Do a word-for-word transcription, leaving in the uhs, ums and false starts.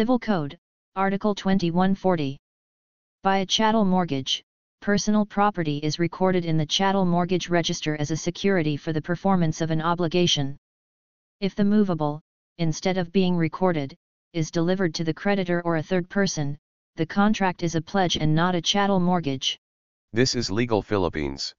Civil Code, Article twenty-one forty. By a chattel mortgage, personal property is recorded in the Chattel Mortgage Register as a security for the performance of an obligation. If the movable, instead of being recorded, is delivered to the creditor or a third person, the contract is a pledge and not a chattel mortgage. This is Legal Philippines.